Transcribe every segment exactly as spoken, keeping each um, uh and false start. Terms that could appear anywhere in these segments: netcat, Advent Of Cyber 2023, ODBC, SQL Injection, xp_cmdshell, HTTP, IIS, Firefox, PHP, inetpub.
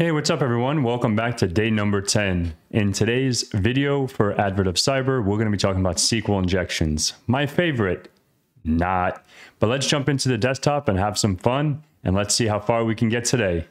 Hey, what's up everyone? Welcome back to day number ten. In today's video for Advent of Cyber, we're going to be talking about S Q L injections. My favorite, not. But let's jump into the desktop and have some fun, and let's see how far we can get today.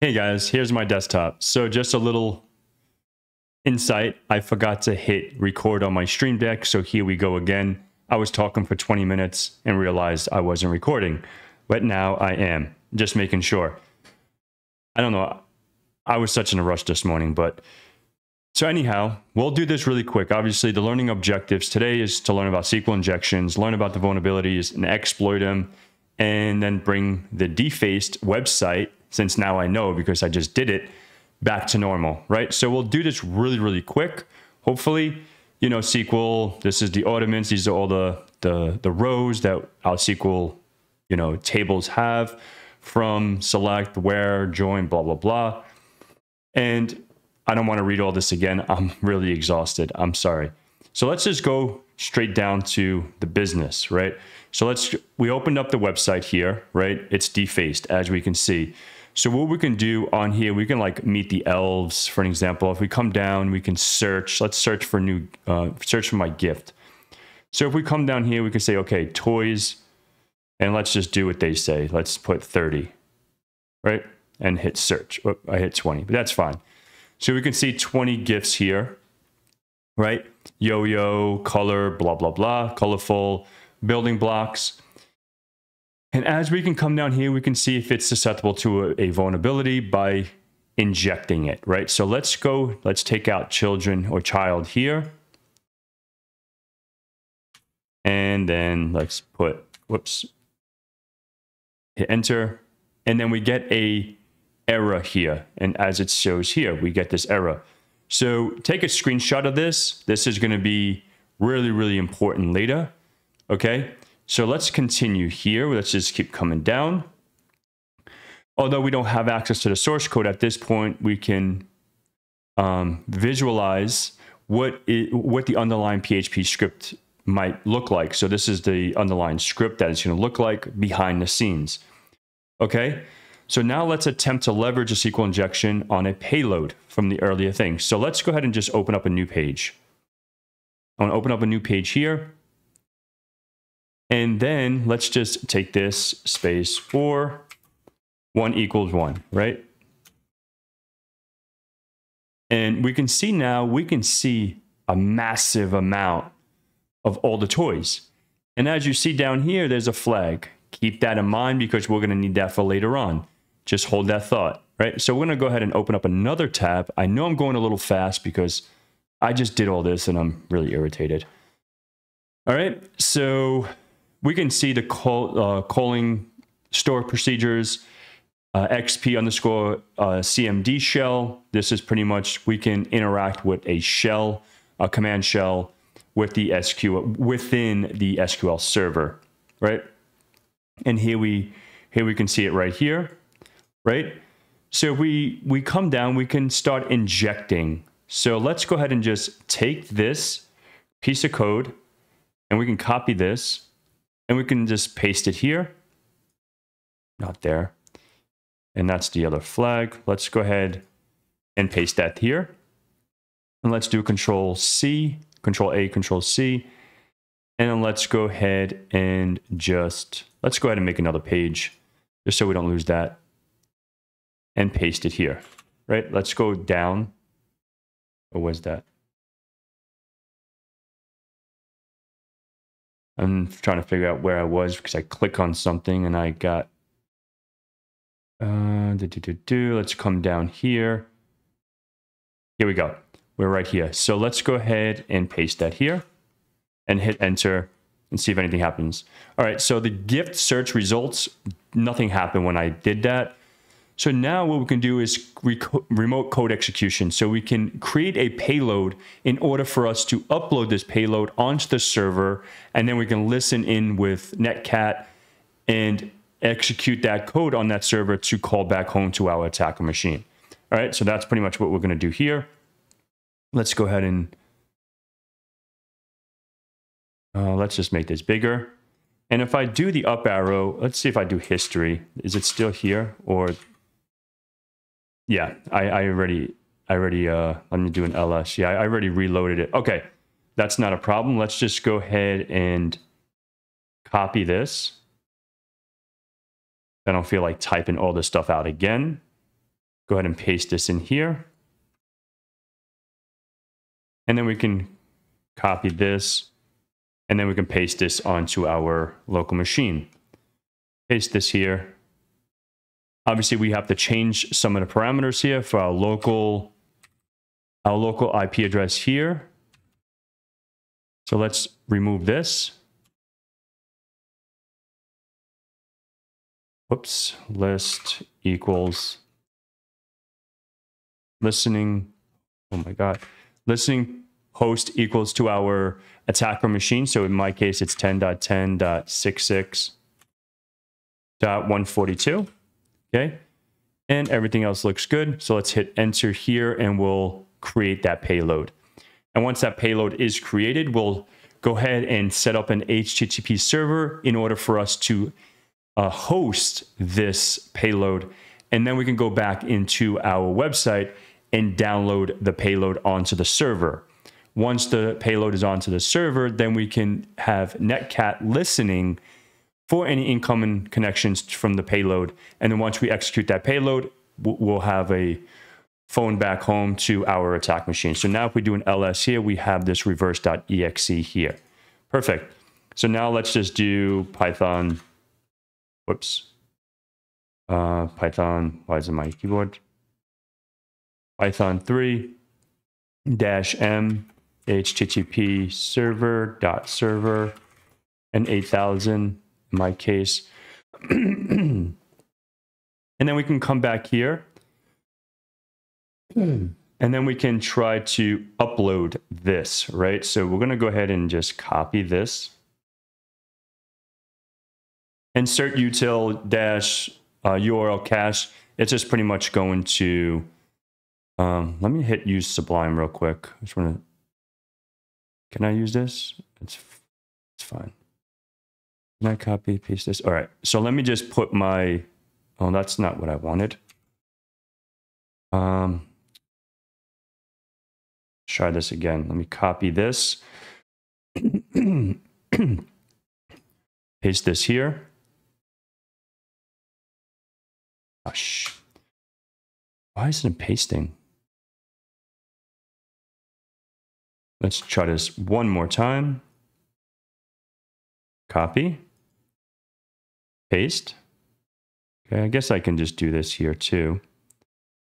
Hey guys, here's my desktop. So just a little insight, I forgot to hit record on my stream deck, so here we go again. I was talking for twenty minutes and realized I wasn't recording, but now I am, just making sure. I don't know, I was such in a rush this morning, but so anyhow, we'll do this really quick. Obviously, the learning objectives today is to learn about S Q L injections, learn about the vulnerabilities and exploit them, and then bring the defaced website, since now I know because I just did it, back to normal, right? So we'll do this really, really quick. Hopefully, you know, S Q L, this is the elements, these are all the, the, the rows that our S Q L, you know, tables have. From, select, where, join, blah, blah, blah. And I don't want to read all this again. I'm really exhausted. I'm sorry. So let's just go straight down to the business, right? So let's, we opened up the website here, right? It's defaced, as we can see. So what we can do on here, we can like meet the elves, for an example. If we come down, we can search. Let's search for new, uh, search for my gift. So if we come down here, we can say, okay, toys. And let's just do what they say. Let's put thirty, right? And hit search. Oh, I hit twenty, but that's fine. So we can see twenty gifts here, right? Yo-yo, color, blah, blah, blah, colorful, building blocks. And as we can come down here, we can see if it's susceptible to a, a vulnerability by injecting it, right? So let's go, let's take out children or child here. And then let's put, whoops. Hit enter, and then we get a error here, and as it shows here, we get this error. So take a screenshot of this. This is going to be really, really important later. Okay, so let's continue here. Let's just keep coming down. Although we don't have access to the source code at this point, we can um, visualize what it, what the underlying P H P script might look like. So this is the underlying script that it's going to look like behind the scenes. Okay, so now let's attempt to leverage a S Q L injection on a payload from the earlier thing. So let's go ahead and just open up a new page. I want to open up a new page here. And then let's just take this space for one equals one, right? And we can see now, we can see a massive amount of all the toys. And as you see down here, there's a flag. Keep that in mind because we're going to need that for later on. Just hold that thought, right? So we're going to go ahead and open up another tab. I know I'm going a little fast because I just did all this and I'm really irritated. All right, so we can see the call, uh, calling store procedures, uh, xp underscore uh, cmd shell. This is pretty much, we can interact with a shell, a command shell, with the S Q L within the S Q L server, right? And here we here we can see it right here, right? So we we come down, we can start injecting. So let's go ahead and just take this piece of code, and we can copy this, and we can just paste it here. Not there, and that's the other flag. Let's go ahead and paste that here, and let's do Control C. Control A, Control C, and then let's go ahead and just, let's go ahead and make another page just so we don't lose that and paste it here, right? Let's go down. What was that? I'm trying to figure out where I was because I click on something and I got, uh, do, do, do, do. Let's come down here. Here we go. We're right here. So let's go ahead and paste that here and hit enter and see if anything happens. All right, so the gift search results, nothing happened when I did that. So now what we can do is re remote code execution. So we can create a payload in order for us to upload this payload onto the server, and then we can listen in with netcat and execute that code on that server to call back home to our attacker machine. All right, so that's pretty much what we're going to do here. Let's go ahead and uh, let's just make this bigger. And if I do the up arrow, let's see if I do history. Is it still here or Yeah, I, I already, I already, uh, let me do an L S. Yeah, I already reloaded it. Okay, that's not a problem. Let's just go ahead and copy this. I don't feel like typing all this stuff out again. Go ahead and paste this in here. And then we can copy this. And then we can paste this onto our local machine. Paste this here. Obviously, we have to change some of the parameters here for our local, our local I P address here. So let's remove this. Oops, list equals listening. Oh my God. Listening host equals to our attacker machine. So in my case, it's ten dot ten dot sixty-six dot one forty-two. Okay. And everything else looks good. So let's hit enter here and we'll create that payload. And once that payload is created, we'll go ahead and set up an H T T P server in order for us to Uh, host this payload, and then we can go back into our website and download the payload onto the server. Once the payload is onto the server, then we can have netcat listening for any incoming connections from the payload. And then once we execute that payload, we'll have a phone back home to our attack machine. So now if we do an L S here, we have this reverse.exe here. Perfect. So now let's just do Python. Whoops. Uh, Python, why is it my keyboard? Python three dash m http server dot server and eight thousand in my case. And then we can come back here. And then we can try to upload this, right? So we're going to go ahead and just copy this. Insert util dash uh, U R L cache. It's just pretty much going to, um, let me hit use Sublime real quick. I just want to, can I use this? It's, it's fine. Can I copy, paste this? All right, so let me just put my, oh, that's not what I wanted. Um, try this again. Let me copy this. Paste this here. Gosh, why isn't it pasting? Let's try this one more time. Copy. Paste. Okay, I guess I can just do this here too.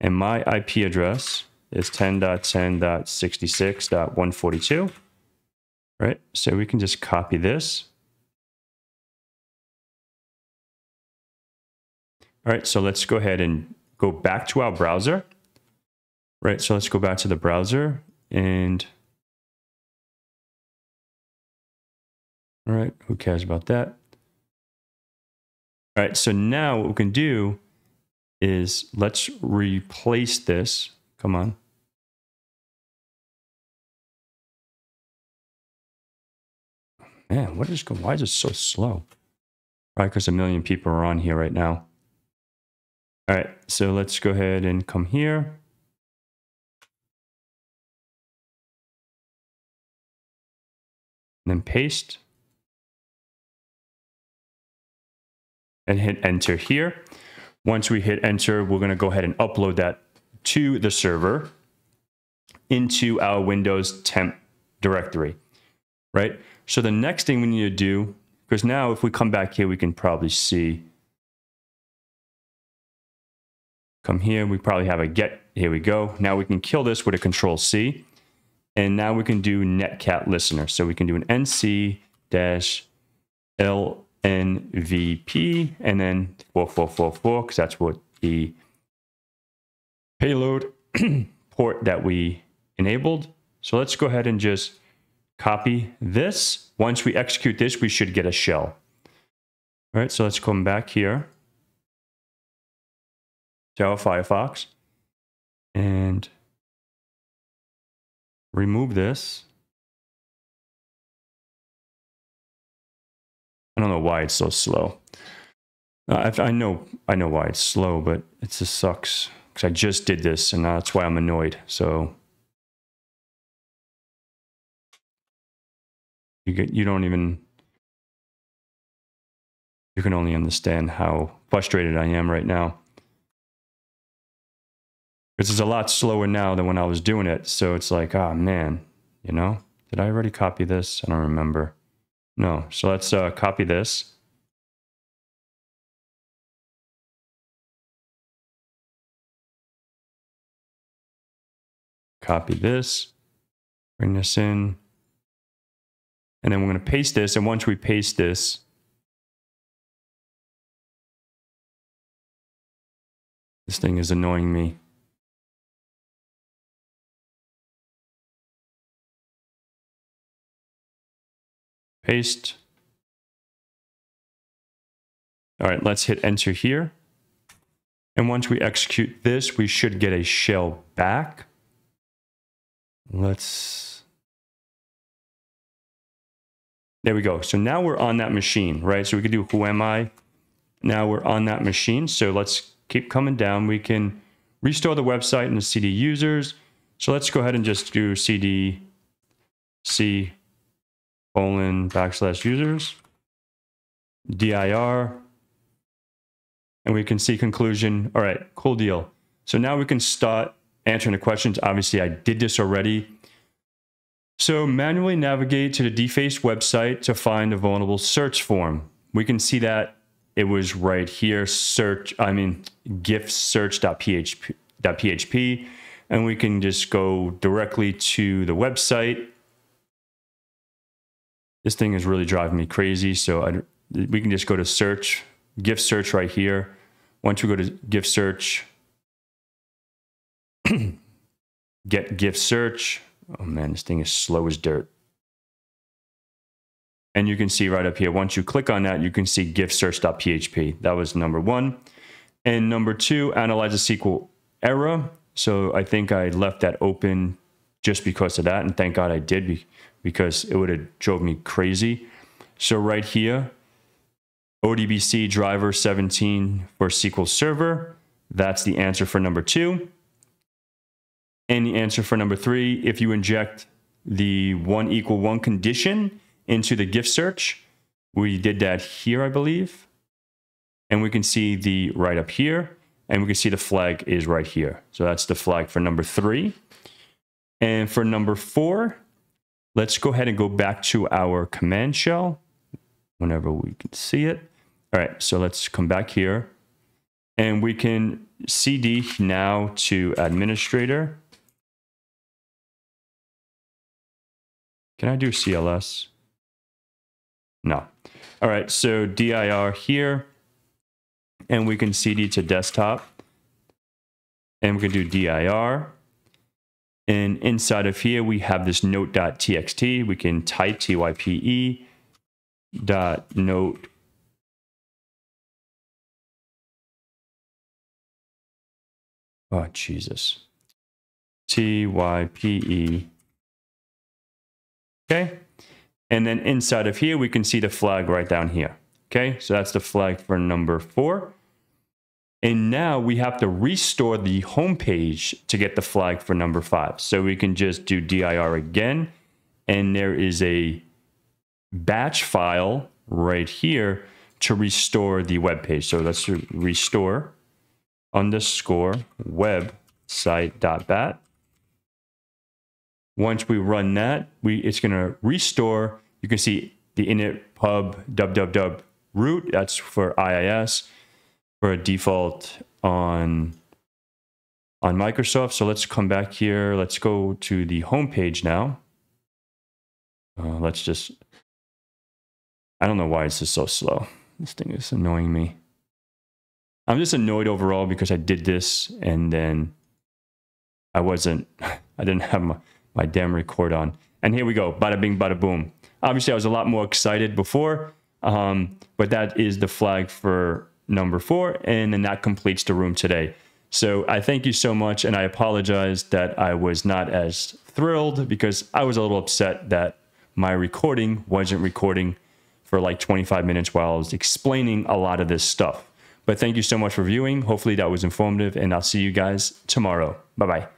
And my I P address is ten dot ten dot sixty-six dot one forty-two. Right, so we can just copy this. All right, so let's go ahead and go back to our browser. Right, so let's go back to the browser and... All right, who cares about that? All right, so now what we can do is let's replace this. Come on. Man, what is going on? Why is it so slow? Probably because a million people are on here right now. All right, so let's go ahead and come here. And then paste. And hit enter here. Once we hit enter, we're going to go ahead and upload that to the server into our Windows temp directory, right? So the next thing we need to do, because now if we come back here, we can probably see. Come here, we probably have a get, here we go. Now we can kill this with a control C. And now we can do netcat listener. So we can do an N C dash L N V P and then four four four four, because that's what the payload port that we enabled. So let's go ahead and just copy this. Once we execute this, we should get a shell. All right, so let's come back here to our Firefox and remove this. I don't know why it's so slow. Uh, I, I know I know why it's slow, but it just sucks because I just did this and that's why I'm annoyed. So you get, you don't even, you can only understand how frustrated I am right now. This is a lot slower now than when I was doing it. So it's like, ah, oh, man, you know, did I already copy this? I don't remember. No. So let's uh, copy this. Copy this, bring this in. And then we're going to paste this. And once we paste this, this thing is annoying me. Paste. All right, let's hit enter here. And once we execute this, we should get a shell back. Let's, there we go. So now we're on that machine, right? So we could do who am I? Now we're on that machine. So let's keep coming down. We can restore the website and the C D users. So let's go ahead and just do C D C colon backslash users, dir, and we can see conclusion. All right, cool deal. So now we can start answering the questions. Obviously, I did this already. So manually navigate to the defaced website to find a vulnerable search form. We can see that it was right here, search, I mean, gif search.php, and we can just go directly to the website. This thing is really driving me crazy. So I, we can just go to search, gif search right here. Once we go to gif search, get gif search. Oh man, this thing is slow as dirt. And you can see right up here, once you click on that, you can see gif search.php. That was number one. And number two, analyze a S Q L error. So I think I left that open just because of that. And thank God I did, because it would have drove me crazy. So right here, O D B C driver seventeen for S Q L Server. That's the answer for number two. And the answer for number three, if you inject the one equal one condition into the gif search, we did that here, I believe. And we can see the right up here, and we can see the flag is right here. So that's the flag for number three. And for number four, let's go ahead and go back to our command shell whenever we can see it. All right, so let's come back here and we can C D now to administrator. Can I do C L S? No. All right, so dir here, and we can C D to desktop, and we can do dir. And inside of here, we have this note.txt. We can type type dot note. Oh, Jesus. type. Okay, and then inside of here, we can see the flag right down here. Okay, so that's the flag for number four. And now we have to restore the home page to get the flag for number five. So we can just do dir again. And there is a batch file right here to restore the web page. So let's do restore underscore website.bat. Once we run that, we, it's going to restore. You can see the inetpub www root. That's for I I S, for a default on, on Microsoft. So let's come back here. Let's go to the home page now. Uh, let's just, I don't know why it's just so slow. This thing is annoying me. I'm just annoyed overall because I did this and then I wasn't, I didn't have my, my damn record on. And here we go, bada bing, bada boom. Obviously, I was a lot more excited before, um, but that is the flag for number four, and then that completes the room today. So I thank you so much, and I apologize that I was not as thrilled because I was a little upset that my recording wasn't recording for like twenty-five minutes while I was explaining a lot of this stuff. But thank you so much for viewing. Hopefully that was informative, and I'll see you guys tomorrow. Bye-bye.